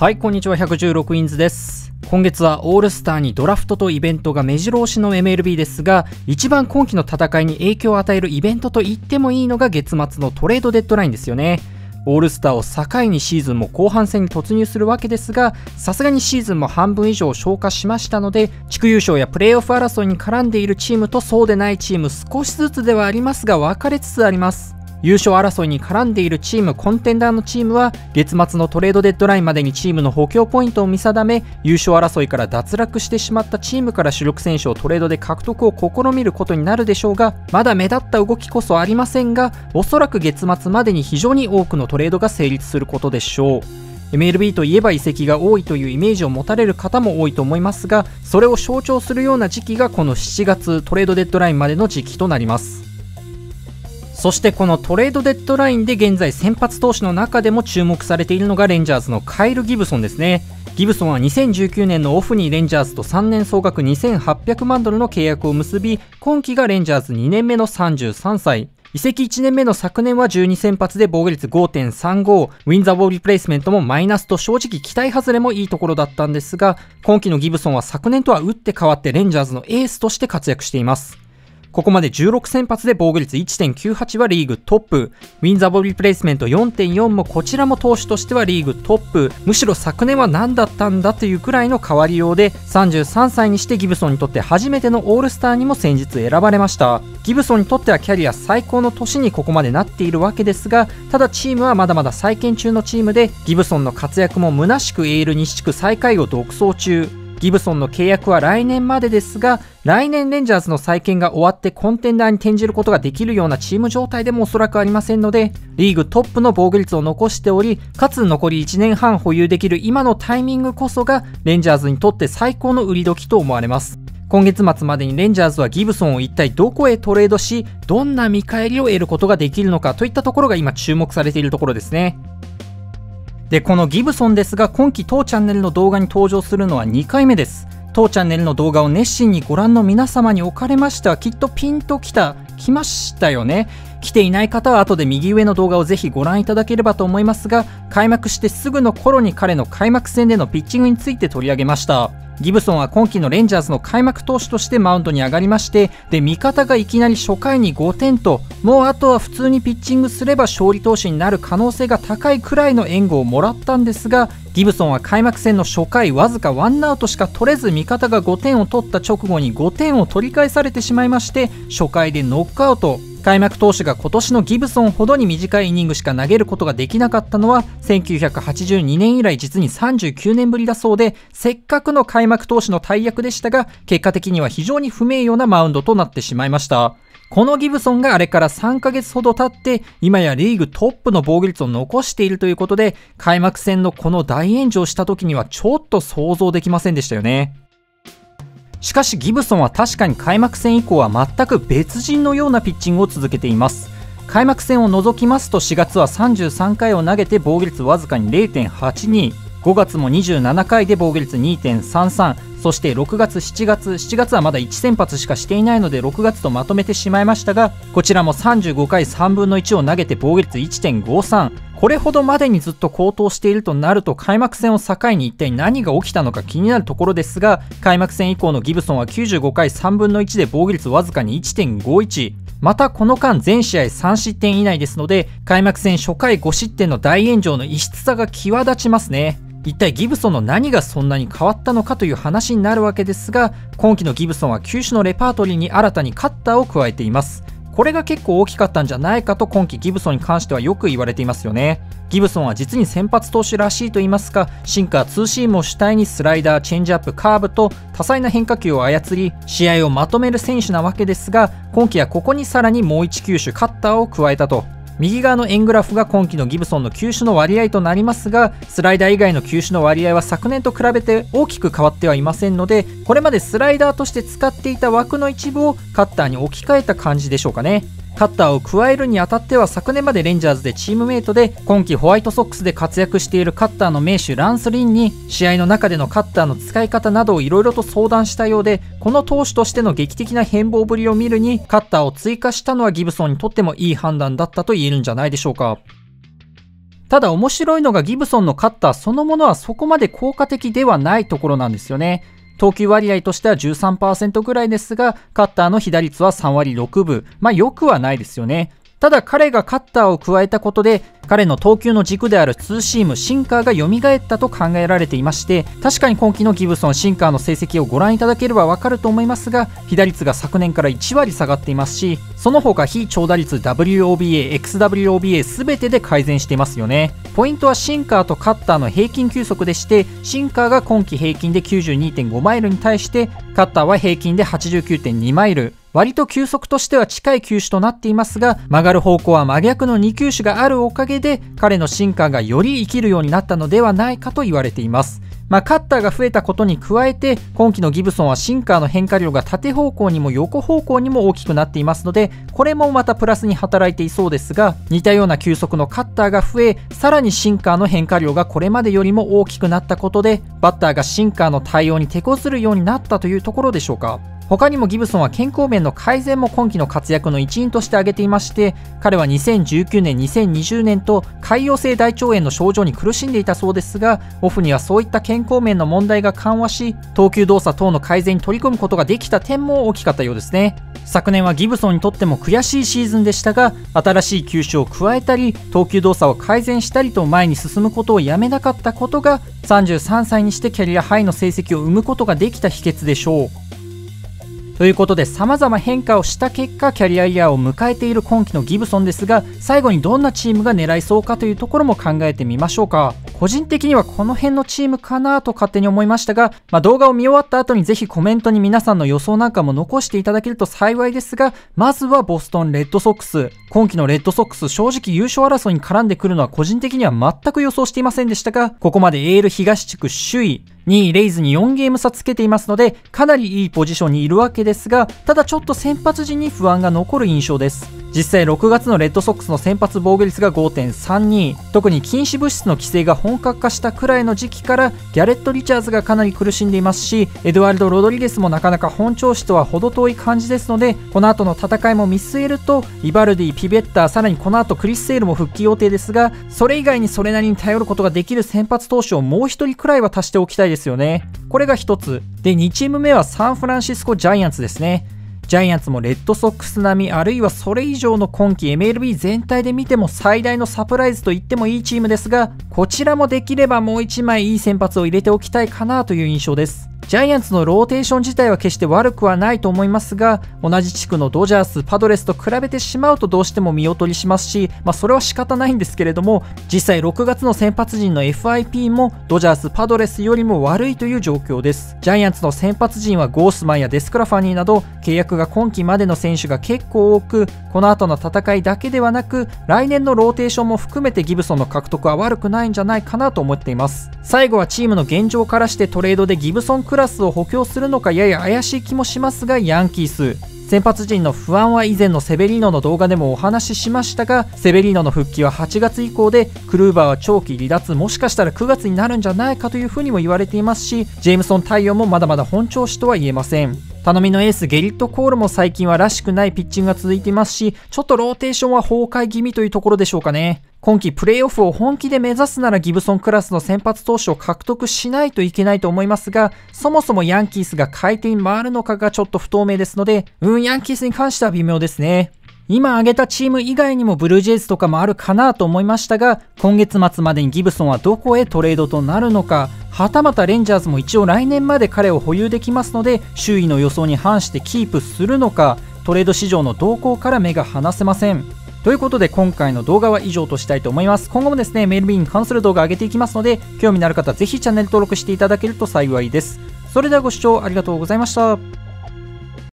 はい、こんにちは。116インズです。今月はオールスターにドラフトとイベントが目白押しの MLB ですが、一番今季の戦いに影響を与えるイベントと言ってもいいのが月末のトレードデッドラインですよね。オールスターを境にシーズンも後半戦に突入するわけですが、さすがにシーズンも半分以上消化しましたので、地区優勝やプレーオフ争いに絡んでいるチームとそうでないチーム、少しずつではありますが分かれつつあります。優勝争いに絡んでいるチーム、コンテンダーのチームは月末のトレードデッドラインまでにチームの補強ポイントを見定め、優勝争いから脱落してしまったチームから主力選手をトレードで獲得を試みることになるでしょうが、まだ目立った動きこそありませんが、おそらく月末までに非常に多くのトレードが成立することでしょう。MLB といえば移籍が多いというイメージを持たれる方も多いと思いますが、それを象徴するような時期がこの7月トレードデッドラインまでの時期となります。そしてこのトレードデッドラインで現在先発投手の中でも注目されているのがレンジャーズのカイル・ギブソンですね。ギブソンは2019年のオフにレンジャーズと3年総額2800万ドルの契約を結び、今季がレンジャーズ2年目の33歳。移籍1年目の昨年は12先発で防御率 5.35、ウィンザーボールリプレイスメントもマイナスと正直期待外れもいいところだったんですが、今季のギブソンは昨年とは打って変わってレンジャーズのエースとして活躍しています。ここまで16先発で防御率 1.98 はリーグトップ、ウィンザーボールリプレイスメント 4.4 もこちらも投手としてはリーグトップ、むしろ昨年は何だったんだというくらいの変わりようで、33歳にしてギブソンにとって初めてのオールスターにも先日選ばれました。ギブソンにとってはキャリア最高の年にここまでなっているわけですが、ただチームはまだまだ再建中のチームで、ギブソンの活躍も虚しくAL西地区最下位を独走中。ギブソンの契約は来年までですが、来年レンジャーズの再建が終わってコンテンダーに転じることができるようなチーム状態でもおそらくありませんので、リーグトップの防御率を残しており、かつ残り1年半保有できる今のタイミングこそがレンジャーズにとって最高の売り時と思われます。今月末までにレンジャーズはギブソンを一体どこへトレードし、どんな見返りを得ることができるのかといったところが今注目されているところですね。で、このギブソンですが、今季当チャンネルの動画に登場するのは2回目です。当チャンネルの動画を熱心にご覧の皆様におかれましては、きっとピンときましたよね。来ていない方は後で右上の動画をぜひご覧いただければと思いますが、開幕してすぐの頃に彼の開幕戦でのピッチングについて取り上げました。ギブソンは今季のレンジャーズの開幕投手としてマウンドに上がりまして、で、味方がいきなり初回に5点と、もうあとは普通にピッチングすれば勝利投手になる可能性が高いくらいの援護をもらったんですが、ギブソンは開幕戦の初回わずかワンアウトしか取れず、味方が5点を取った直後に5点を取り返されてしまいまして、初回でノックアウト。開幕投手が今年のギブソンほどに短いイニングしか投げることができなかったのは1982年以来実に39年ぶりだそうで、せっかくの開幕投手の大役でしたが、結果的には非常に不名誉なマウンドとなってしまいました。このギブソンがあれから3ヶ月ほど経って、今やリーグトップの防御率を残しているということで、開幕戦のこの大炎上した時にはちょっと想像できませんでしたよね。しかしギブソンは確かに開幕戦以降は全く別人のようなピッチングを続けています。開幕戦を除きますと4月は33回を投げて防御率わずかに 0.82、 5月も27回で防御率 2.33、 そして6月7月はまだ1先発しかしていないので6月とまとめてしまいましたが、こちらも35回3分の1を投げて防御率 1.53、 これほどまでにずっと高騰しているとなると、開幕戦を境に一体何が起きたのか気になるところですが、開幕戦以降のギブソンは95回3分の1で防御率わずかに 1.51、 またこの間全試合3失点以内ですので、開幕戦初回5失点の大炎上の異質さが際立ちますね。一体ギブソンの何がそんなに変わったのかという話になるわけですが、今季のギブソンは球種のレパートリーに新たにカッターを加えています。これが結構大きかったんじゃないかと今季ギブソンに関してはよく言われていますよね。ギブソンは実に先発投手らしいと言いますか、シンカーツーシームを主体にスライダー、チェンジアップ、カーブと多彩な変化球を操り、試合をまとめる選手なわけですが、今季はここにさらにもう1球種カッターを加えたと。右側の円グラフが今季のギブソンの球種の割合となりますが、スライダー以外の球種の割合は昨年と比べて大きく変わってはいませんので、これまでスライダーとして使っていた枠の一部をカッターに置き換えた感じでしょうかね。カッターを加えるにあたっては、昨年までレンジャーズでチームメイトで今季ホワイトソックスで活躍しているカッターの名手ランス・リンに試合の中でのカッターの使い方などをいろいろと相談したようで、この投手としての劇的な変貌ぶりを見るにカッターを追加したのはギブソンにとってもいい判断だったと言えるんじゃないでしょうか。ただ面白いのがギブソンのカッターそのものはそこまで効果的ではないところなんですよね。投球割合としては 13% ぐらいですが、カッターの被打率は3割6分。まあ良くはないですよね。ただ彼がカッターを加えたことで、彼の投球の軸であるツーシーム、シンカーが蘇ったと考えられていまして、確かに今季のギブソン、シンカーの成績をご覧いただければわかると思いますが、被打率が昨年から1割下がっていますし、その他非長打率 WOBA、XWOBA 全てで改善していますよね。ポイントはシンカーとカッターの平均球速でして、シンカーが今季平均で 92.5 マイルに対して、カッターは平均で 89.2 マイル。割と球速としては近い球種となっていますが、曲がる方向は真逆の2球種があるおかげで、彼のシンカーがより生きるようになったのではないかと言われています。まあ、カッターが増えたことに加えて、今季のギブソンはシンカーの変化量が縦方向にも横方向にも大きくなっていますので、これもまたプラスに働いていそうですが、似たような球速のカッターが増え、さらにシンカーの変化量がこれまでよりも大きくなったことで、バッターがシンカーの対応に手こずるようになったというところでしょうか。他にもギブソンは健康面の改善も今季の活躍の一因として挙げていまして、彼は2019年、2020年と潰瘍性大腸炎の症状に苦しんでいたそうですが、オフにはそういった健康面の問題が緩和し、投球動作等の改善に取り組むことができた点も大きかったようですね。昨年はギブソンにとっても悔しいシーズンでしたが、新しい球種を加えたり、投球動作を改善したりと前に進むことをやめなかったことが、33歳にしてキャリアハイの成績を生むことができた秘訣でしょう。ということで、様々変化をした結果、キャリアイヤーを迎えている今季のギブソンですが、最後にどんなチームが狙いそうかというところも考えてみましょうか。個人的にはこの辺のチームかなと勝手に思いましたが、動画を見終わった後にぜひコメントに皆さんの予想なんかも残していただけると幸いですが、まずはボストンレッドソックス。今季のレッドソックス、正直優勝争いに絡んでくるのは個人的には全く予想していませんでしたが、ここまでエール東地区首位。2位レイズに4ゲーム差つけていますので、かなりいいポジションにいるわけですが、ただちょっと先発陣に不安が残る印象です。実際6月のレッドソックスの先発防御率が 5.32、特に禁止物質の規制が本格化したくらいの時期から、ギャレット・リチャーズがかなり苦しんでいますし、エドワルド・ロドリゲスもなかなか本調子とは程遠い感じですので、この後の戦いも見据えると、イバルディ、ピベッタ、さらにこの後クリス・セールも復帰予定ですが、それ以外にそれなりに頼ることができる先発投手をもう1人くらいは足しておきたいです。ですよね。これが1つ。で、2チーム目はサンフランシスコジャイアンツですね。ジャイアンツもレッドソックス並み、あるいはそれ以上の今季 MLB 全体で見ても最大のサプライズと言ってもいいチームですが、こちらもできればもう1枚いい先発を入れておきたいかなという印象です。ジャイアンツのローテーション自体は決して悪くはないと思いますが、同じ地区のドジャース、パドレスと比べてしまうとどうしても見劣りしますし、それは仕方ないんですけれども、実際6月の先発陣の FIP もドジャース、パドレスよりも悪いという状況です。ジャイアンツの先発陣はゴースマンやデスクラファニーなど、契約が今季までの選手が結構多く、この後の戦いだけではなく、来年のローテーションも含めてギブソンの獲得は悪くないんじゃないかなと思っています。最後はチームの現状からしてトレードでギブソンクラスを補強するのかやや怪しい気もしますが、ヤンキース先発陣の不安は以前のセベリーノの動画でもお話ししましたが、セベリーノの復帰は8月以降で、クルーバーは長期離脱、もしかしたら9月になるんじゃないかというふうにも言われていますし、ジェームソン対応もまだまだ本調子とは言えません。頼みのエースゲリット・コールも最近はらしくないピッチングが続いていますし、ちょっとローテーションは崩壊気味というところでしょうかね。今季プレーオフを本気で目指すならギブソンクラスの先発投手を獲得しないといけないと思いますが、そもそもヤンキースが回転に回るのかがちょっと不透明ですので、ヤンキースに関しては微妙ですね。今挙げたチーム以外にもブルージェイズとかもあるかなと思いましたが、今月末までにギブソンはどこへトレードとなるのか、はたまたレンジャーズも一応来年まで彼を保有できますので、周囲の予想に反してキープするのか、トレード市場の動向から目が離せません。ということで、今回の動画は以上としたいと思います。今後もですね、MLBに関する動画を上げていきますので、興味のある方はぜひチャンネル登録していただけると幸いです。それではご視聴ありがとうございました。